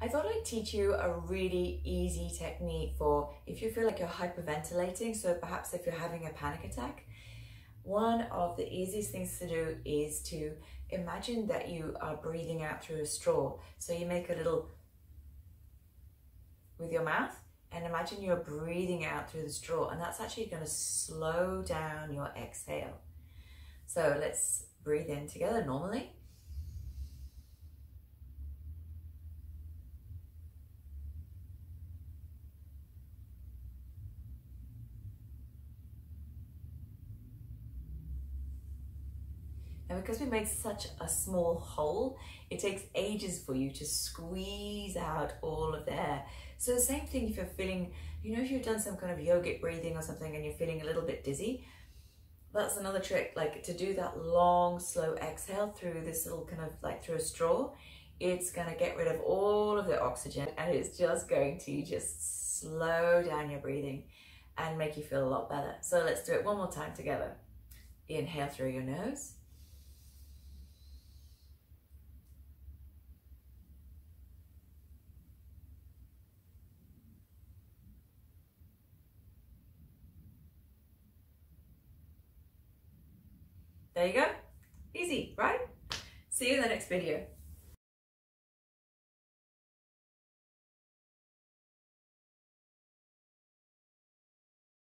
I thought I'd teach you a really easy technique for if you feel like you're hyperventilating, so perhaps if you're having a panic attack. One of the easiest things to do is to imagine that you are breathing out through a straw. So you make a little with your mouth and imagine you're breathing out through the straw, and that's actually going to slow down your exhale. So let's breathe in together normally. Now, because we make such a small hole, it takes ages for you to squeeze out all of the air. So the same thing if you're feeling, you know, if you've done some kind of yogic breathing or something and you're feeling a little bit dizzy, that's another trick, like to do that long, slow exhale through this little kind of like through a straw. It's gonna get rid of all of the oxygen and it's just going to just slow down your breathing and make you feel a lot better. So let's do it one more time together. Inhale through your nose. There you go. Easy, right? See you in the next video.